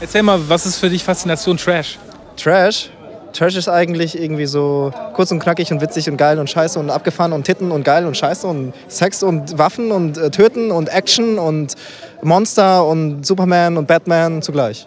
Erzähl mal, was ist für dich Faszination Trash? Trash? Trash ist eigentlich irgendwie so kurz und knackig und witzig und geil und scheiße und abgefahren und Titten und geil und scheiße und Sex und Waffen und Töten und Action und Monster und Superman und Batman zugleich.